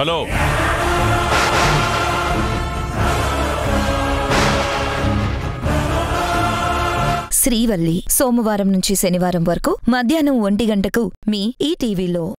Hello Srivalli సోమవారం నుంచి శనివారం వరకు మధ్యాహ్నం 1 గంటకు మీ ఈటీవీలో.